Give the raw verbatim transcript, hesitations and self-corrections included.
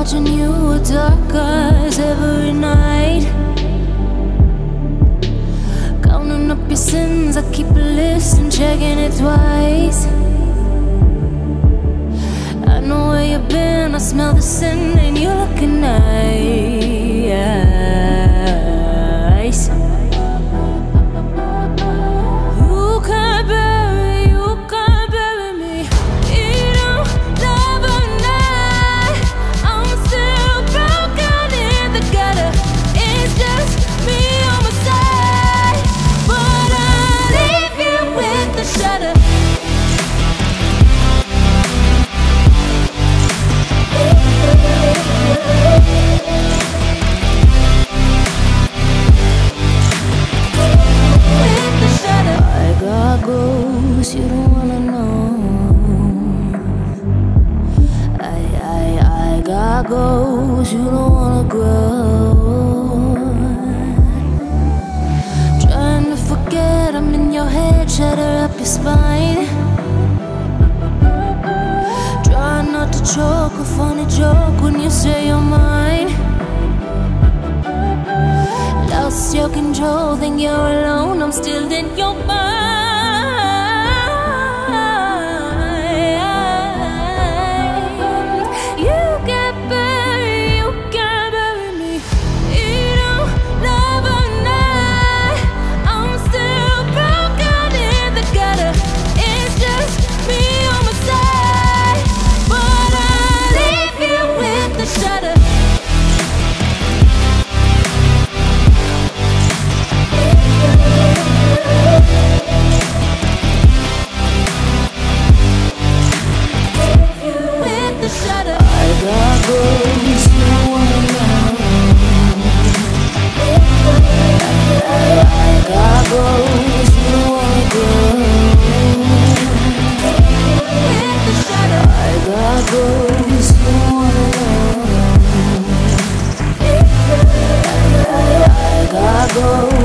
watching you with dark eyes every night, counting up your sins. I keep a list and checking it twice. I know where you've been, I smell the sin and you looking nice. Who can be? You don't wanna know. I, I, I got goals. You don't wanna grow. Trying to forget I'm in your head. Shudder up your spine. Try not to choke a funny joke when you say you're mine. Lost your control, think you're alone. I'm still in your mind. Go.